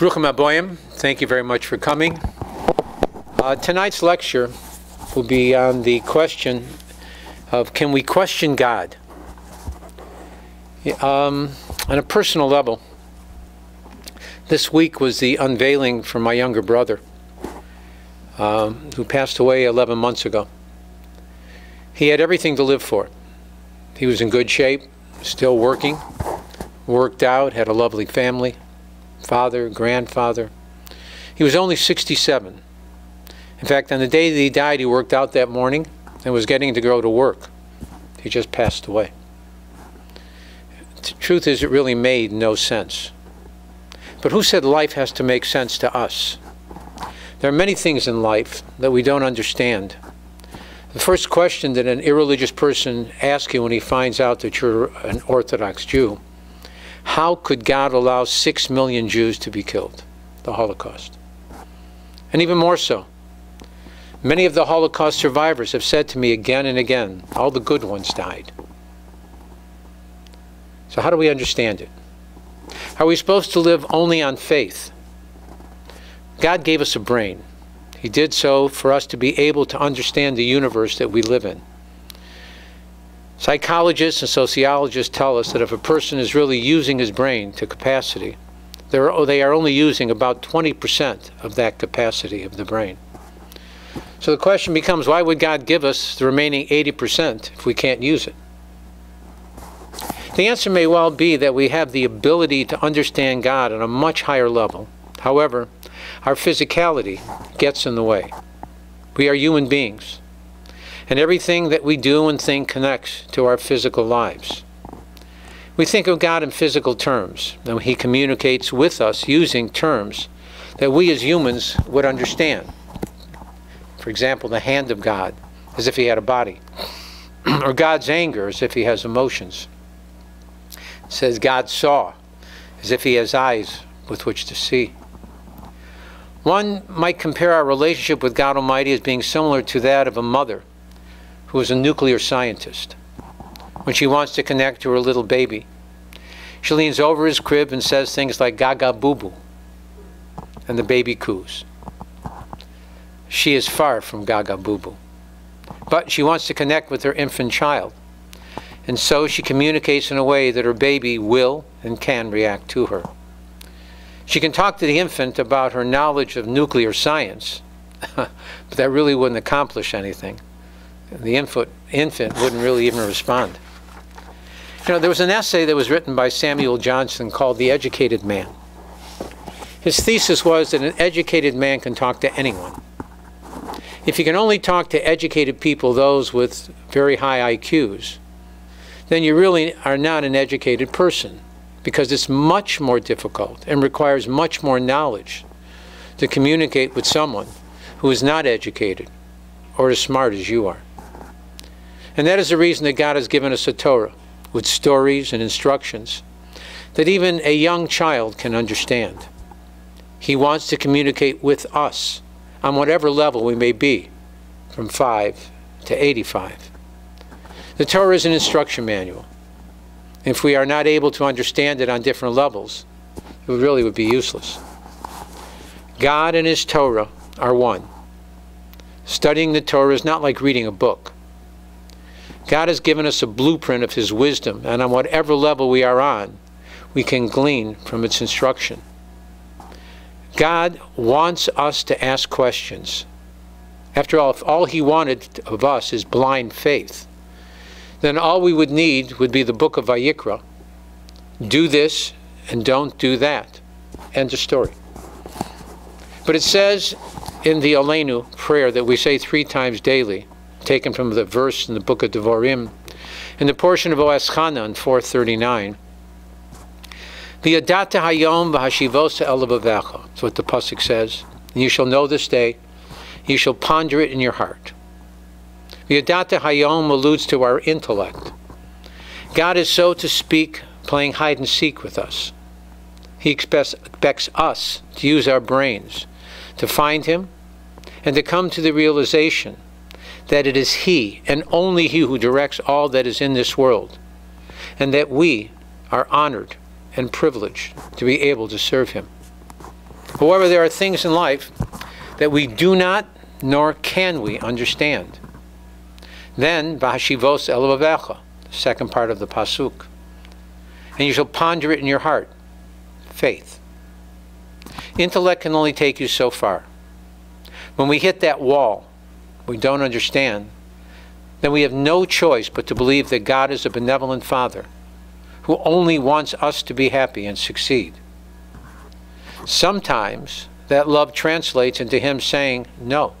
Rachem Aboyam, thank you very much for coming. Tonight's lecture will be on the question of, can we question God? On a personal level, this week was the unveiling for my younger brother, who passed away 11 months ago. He had everything to live for. He was in good shape, still working, worked out, had a lovely family, father, grandfather. He was only 67. In fact, on the day that he died, he worked out that morning and was getting to go to work. He just passed away. The truth is, it really made no sense. But who said life has to make sense to us? There are many things in life that we don't understand. The first question that an irreligious person asks you when he finds out that you're an Orthodox Jew, how could God allow 6 million Jews to be killed? The Holocaust. And even more so, many of the Holocaust survivors have said to me again and again, all the good ones died. So how do we understand it? Are we supposed to live only on faith? God gave us a brain. He did so for us to be able to understand the universe that we live in. Psychologists and sociologists tell us that if a person is really using his brain to capacity, they are only using about 20% of that capacity of the brain. So the question becomes, why would God give us the remaining 80% if we can't use it? The answer may well be that we have the ability to understand God on a much higher level. However, our physicality gets in the way. We are human beings, and everything that we do and think connects to our physical lives. We think of God in physical terms, and He communicates with us using terms that we as humans would understand. For example, the hand of God, as if He had a body, or God's anger, as if He has emotions. It says God saw, as if He has eyes with which to see. One might compare our relationship with God Almighty as being similar to that of a mother who is a nuclear scientist. When she wants to connect to her little baby, she leans over his crib and says things like "gaga boo boo," and the baby coos. She is far from gaga boo boo, but she wants to connect with her infant child, and so she communicates in a way that her baby will and can react to her. She can talk to the infant about her knowledge of nuclear science, but that really wouldn't accomplish anything. The infant wouldn't really even respond. You know, there was an essay that was written by Samuel Johnson called The Educated Man. His thesis was that an educated man can talk to anyone. If he can only talk to educated people, those with very high IQs, then you really are not an educated person, because it's much more difficult and requires much more knowledge to communicate with someone who is not educated or as smart as you are. And that is the reason that God has given us a Torah with stories and instructions that even a young child can understand. He wants to communicate with us on whatever level we may be, from 5 to 85. The Torah is an instruction manual. If we are not able to understand it on different levels, it really would be useless. God and His Torah are one. Studying the Torah is not like reading a book. God has given us a blueprint of His wisdom, and on whatever level we are on, we can glean from its instruction. God wants us to ask questions. After all, if all He wanted of us is blind faith, then all we would need would be the book of Vayikra. Do this and don't do that. End of story. But it says in the Aleinu prayer that we say 3 times daily, taken from the verse in the book of Devarim, in the portion of Oaschana in 439, V'yadata hayom v'hashivosa el levavecha. That's what the Pasuk says. And you shall know this day, you shall ponder it in your heart. Yadata Hayom alludes to our intellect. God is, so to speak, playing hide and seek with us. He expects us to use our brains to find Him and to come to the realization that it is He and only He who directs all that is in this world, and that we are honored and privileged to be able to serve Him. However, there are things in life that we do not nor can we understand. Then, v'hashivos el levavecha, the second part of the pasuk. And you shall ponder it in your heart. Faith. Intellect can only take you so far. When we hit that wall, we don't understand, then we have no choice but to believe that God is a benevolent Father who only wants us to be happy and succeed. Sometimes that love translates into Him saying no,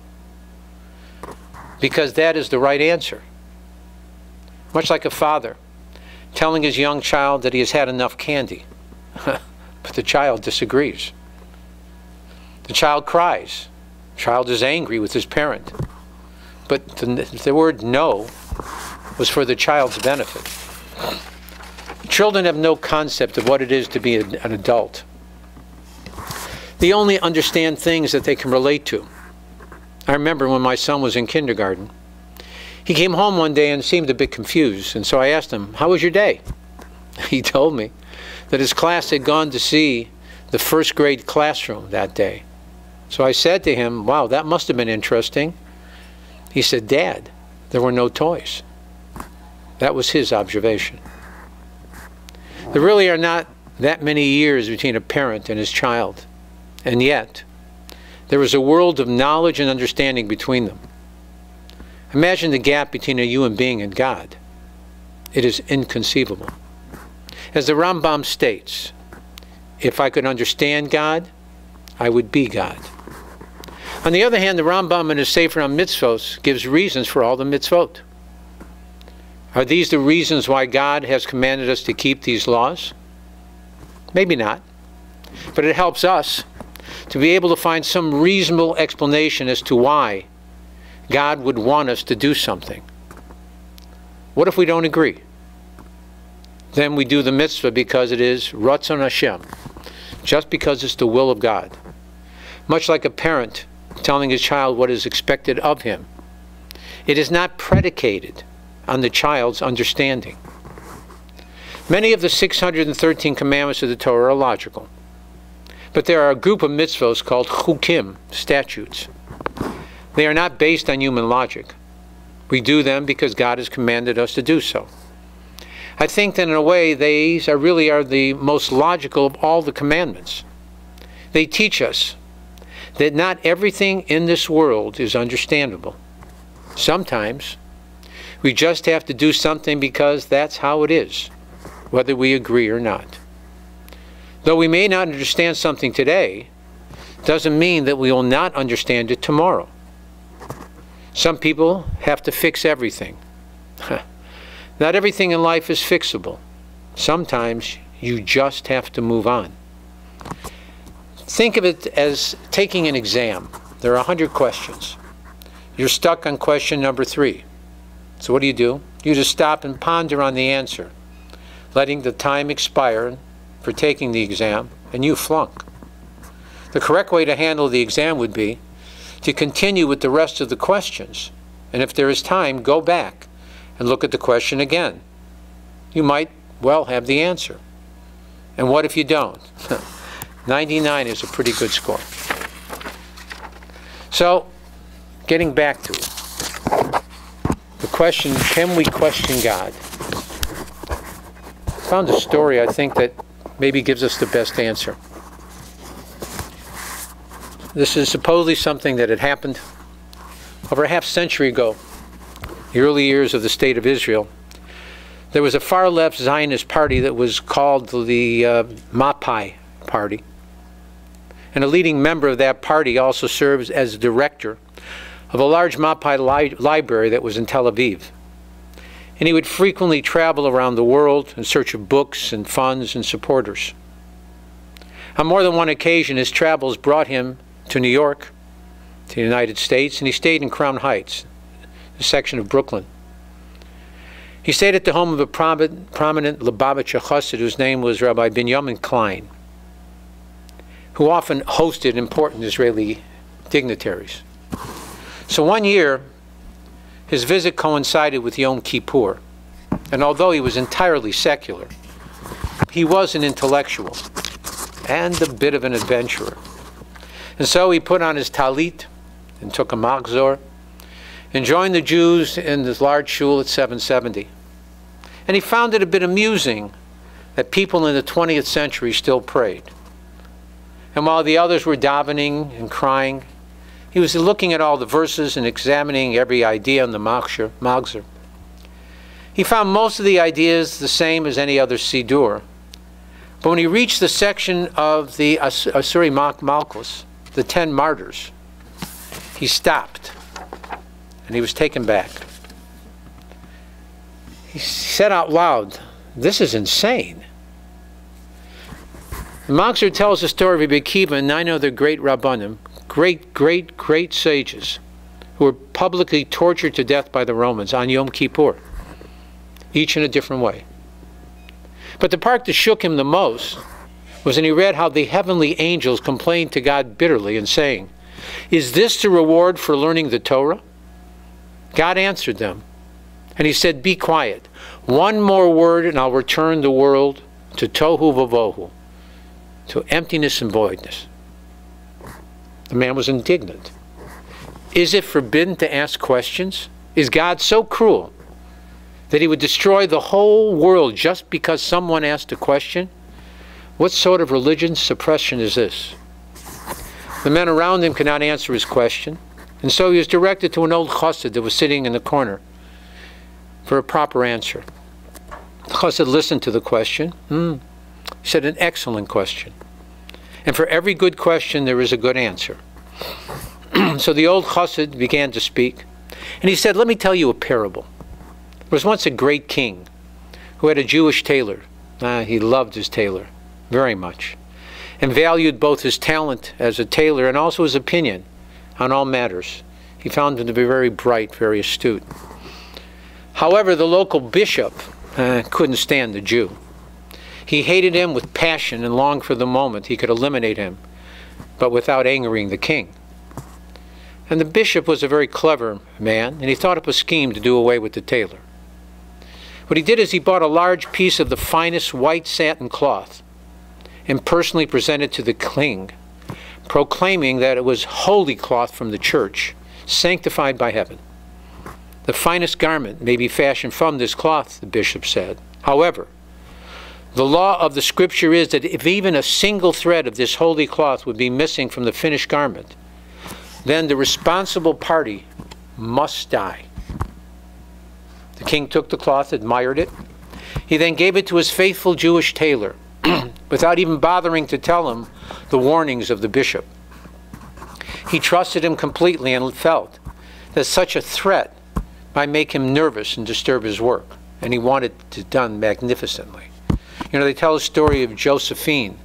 because that is the right answer. Much like a father telling his young child that he has had enough candy, but the child disagrees. The child cries. The child is angry with his parent. But the word no was for the child's benefit. Children have no concept of what it is to be an adult. They only understand things that they can relate to. I remember when my son was in kindergarten. He came home one day and seemed a bit confused, and so I asked him, "How was your day?" He told me that his class had gone to see the first grade classroom that day. So I said to him, "Wow, that must have been interesting." He said, "Dad, there were no toys." That was his observation. There really are not that many years between a parent and his child, and yet there is a world of knowledge and understanding between them. Imagine the gap between a human being and God. It is inconceivable. As the Rambam states, if I could understand God, I would be God. On the other hand, the Rambam in his Sefer HaMitzvot gives reasons for all the mitzvot. Are these the reasons why God has commanded us to keep these laws? Maybe not. But it helps us to be able to find some reasonable explanation as to why God would want us to do something. What if we don't agree? Then we do the mitzvah because it is Ratzon Hashem, just because it's the will of God. Much like a parent telling his child what is expected of him. It is not predicated on the child's understanding. Many of the 613 commandments of the Torah are logical, but there are a group of mitzvahs called chukim, statutes. They are not based on human logic. We do them because God has commanded us to do so. I think that in a way these are really the most logical of all the commandments. They teach us that not everything in this world is understandable. Sometimes we just have to do something because that's how it is, whether we agree or not. Though we may not understand something today, doesn't mean that we will not understand it tomorrow. Some people have to fix everything. Not everything in life is fixable. Sometimes you just have to move on. Think of it as taking an exam. There are 100 questions. You're stuck on question number 3. So what do? You just stop and ponder on the answer, letting the time expire for taking the exam, and you flunk. The correct way to handle the exam would be to continue with the rest of the questions, and if there is time, go back and look at the question again. You might well have the answer. And what if you don't? 99 is a pretty good score. So, getting back to it, the question, can we question God? I found a story I think that maybe gives us the best answer. This is supposedly something that had happened over a half century ago, the early years of the State of Israel. There was a far-left Zionist party that was called the Mapai Party. And a leading member of that party also serves as director of a large Mapai library that was in Tel Aviv. And he would frequently travel around the world in search of books and funds and supporters. On more than one occasion, his travels brought him to New York, to the United States, and he stayed in Crown Heights, a section of Brooklyn. He stayed at the home of a prominent Lubavitcher Chassid whose name was Rabbi Binyamin Klein, who often hosted important Israeli dignitaries. So one year, his visit coincided with Yom Kippur, and although he was entirely secular, he was an intellectual and a bit of an adventurer. And so he put on his talit and took a magzor and joined the Jews in this large shul at 770. And he found it a bit amusing that people in the 20th century still prayed. And while the others were davening and crying, he was looking at all the verses and examining every idea on the magzor. He found most of the ideas the same as any other Siddur. But when he reached the section of the Asuri Mak Malchus, the 10 martyrs, he stopped and he was taken back. He said out loud, "This is insane." The Magzor tells the story of Rabbi Akiva and 9 other great Rabbanim, great sages, who were publicly tortured to death by the Romans on Yom Kippur, each in a different way. But the part that shook him the most was when he read how the heavenly angels complained to God bitterly and saying, "Is this the reward for learning the Torah?" God answered them, and he said, "Be quiet. One more word and I'll return the world to Tohu Vavohu, to emptiness and voidness." The man was indignant. Is it forbidden to ask questions? Is God so cruel that he would destroy the whole world just because someone asked a question? What sort of religion suppression is this? The men around him could not answer his question, and so he was directed to an old chassid that was sitting in the corner for a proper answer. The chassid listened to the question. He said, "An excellent question. And for every good question, there is a good answer." So the old chassid began to speak, and he said, "Let me tell you a parable. There was once a great king who had a Jewish tailor. He loved his tailor very much and valued both his talent as a tailor and also his opinion on all matters. He found him to be very bright, very astute. However, the local bishop couldn't stand the Jew. He hated him with passion and longed for the moment he could eliminate him, but without angering the king. And the bishop was a very clever man, and he thought up a scheme to do away with the tailor. What he did is he bought a large piece of the finest white satin cloth and personally presented to the king, proclaiming that it was holy cloth from the church, sanctified by heaven. "The finest garment may be fashioned from this cloth," the bishop said. "However, the law of the scripture is that if even a single thread of this holy cloth would be missing from the finished garment, then the responsible party must die." The king took the cloth, admired it. He then gave it to his faithful Jewish tailor without even bothering to tell him the warnings of the bishop. He trusted him completely and felt that such a threat might make him nervous and disturb his work, and he wanted it done magnificently. You know, they tell the story of Josephine,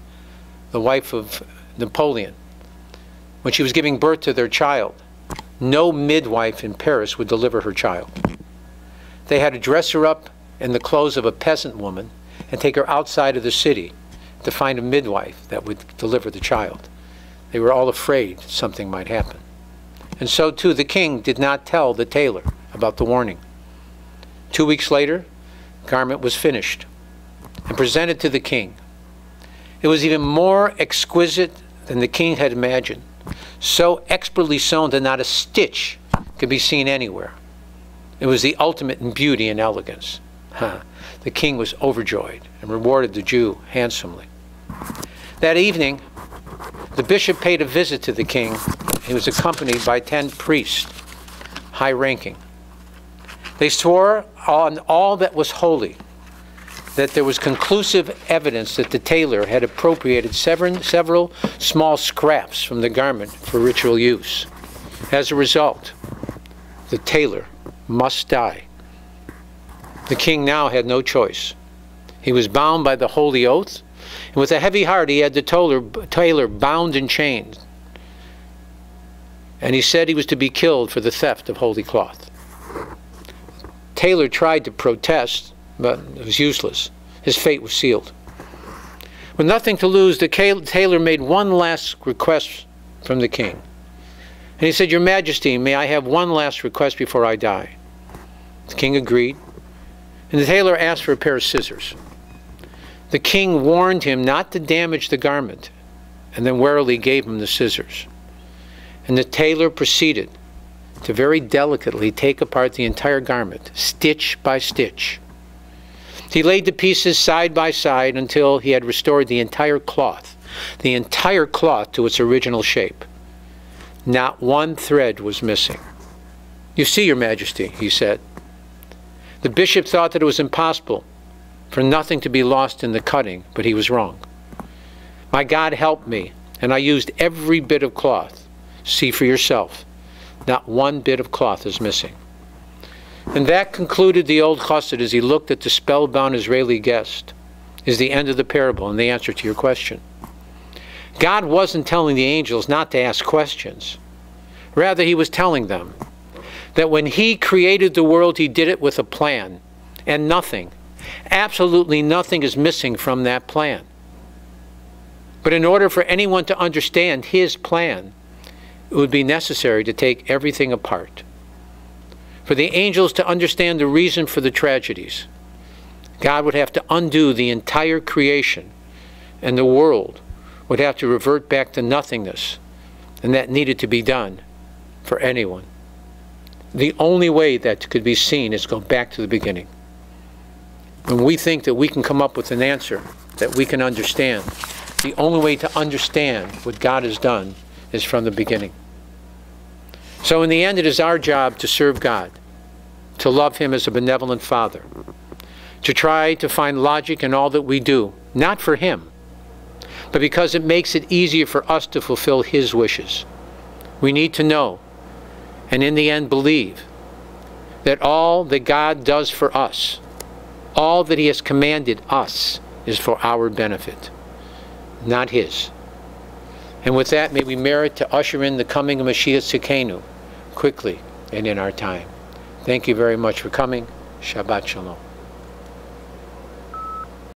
the wife of Napoleon. When she was giving birth to their child, no midwife in Paris would deliver her child. They had to dress her up in the clothes of a peasant woman and take her outside of the city to find a midwife that would deliver the child. They were all afraid something might happen. And so, too, the king did not tell the tailor about the warning. 2 weeks later, the garment was finished and presented to the king. It was even more exquisite than the king had imagined, so expertly sewn that not a stitch could be seen anywhere. It was the ultimate in beauty and elegance. The king was overjoyed and rewarded the Jew handsomely. That evening, the bishop paid a visit to the king. He was accompanied by 10 priests, high ranking. They swore on all that was holy that there was conclusive evidence that the tailor had appropriated several small scraps from the garment for ritual use. As a result, the tailor must die. The king now had no choice. He was bound by the holy oath, and with a heavy heart he had the tailor bound and chained. And he said he was to be killed for the theft of holy cloth. Tailor tried to protest, but it was useless. His fate was sealed. With nothing to lose, the tailor made one last request from the king. And he said, "Your Majesty, may I have one last request before I die?" The king agreed, and the tailor asked for a pair of scissors. The king warned him not to damage the garment, and then warily gave him the scissors. And the tailor proceeded to very delicately take apart the entire garment, stitch by stitch. He laid the pieces side by side until he had restored the entire cloth to its original shape. Not one thread was missing. "You see, Your Majesty," he said. The bishop thought that it was impossible for nothing to be lost in the cutting, but he was wrong. My God helped me, and I used every bit of cloth. See for yourself. Not one bit of cloth is missing. And that, concluded the old chassid as he looked at the spellbound Israeli guest, is the end of the parable and the answer to your question. God wasn't telling the angels not to ask questions. Rather, he was telling them that when he created the world, he did it with a plan, and nothing, absolutely nothing is missing from that plan. But in order for anyone to understand his plan, it would be necessary to take everything apart. For the angels to understand the reason for the tragedies, God would have to undo the entire creation, and the world would have to revert back to nothingness, and that needed to be done for anyone. The only way that could be seen is go back to the beginning. When we think that we can come up with an answer that we can understand, the only way to understand what God has done is from the beginning. So in the end, it is our job to serve God, to love him as a benevolent father, to try to find logic in all that we do, not for him, but because it makes it easier for us to fulfill his wishes. We need to know, and in the end believe, that all that God does for us, all that he has commanded us, is for our benefit, not his. And with that, may we merit to usher in the coming of Mashiach Tzidkenu quickly and in our time. Thank you very much for coming. Shabbat Shalom.